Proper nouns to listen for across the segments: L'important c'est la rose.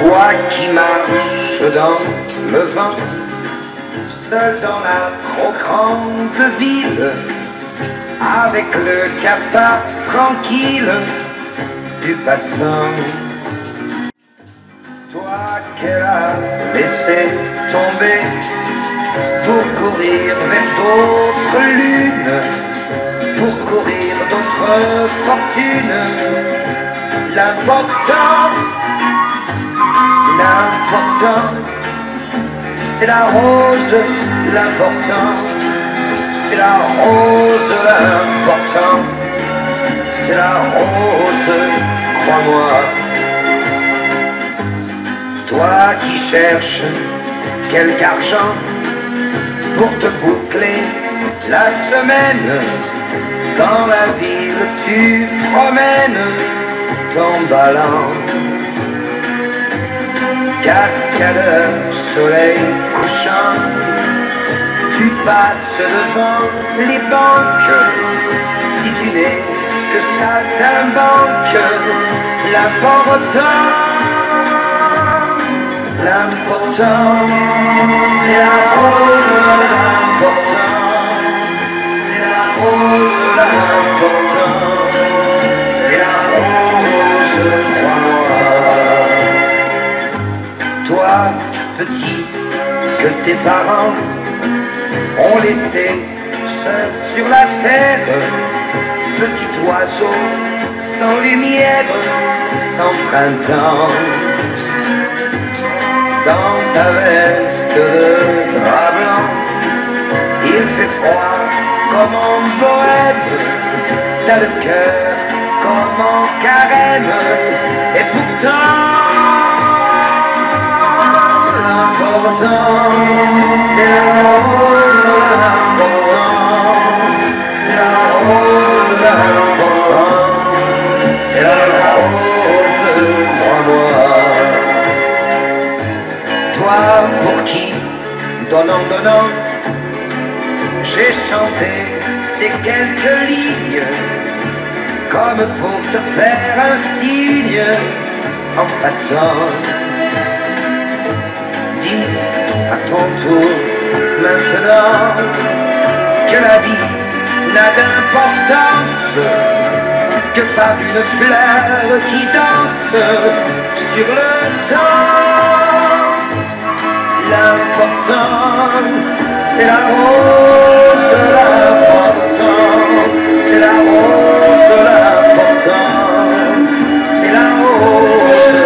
Toi qui marches dans le vent, seul dans la trop grande ville, avec le cafard tranquille du passant. Toi qu'elle a laissé tomber pour courir vers d'autres lunes, pour courir d'autres fortunes. L'important, c'est la rose, l'important, c'est la rose, l'important, c'est la rose, crois-moi. Toi qui cherches quelque argent pour te boucler la semaine, dans la ville tu promènes ton ballon. Cascadeur, soleil couchant, tu passes devant les banques. Si tu n'es que saltimbanque, l'important, c'est la rose, l'important, c'est la rose, l'important, c'est la rose. Toi, petit, que tes parents ont laissé seul sur la terre, petit oiseau sans lumière, sans printemps. Dans ta veste de drap blanc, il fait froid comme en bohème, t'as le cœur comme en carême, et pourtant. Pour qui, donnant, donnant, j'ai chanté ces quelques lignes, comme pour te faire un signe en passant. Dis à ton tour maintenant que la vie n'a d'importance que par une fleur qui danse sur le temps. L'important, c'est la rose, l'important, c'est la rose, l'important, c'est la rose,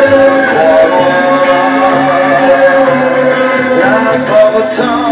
l'important.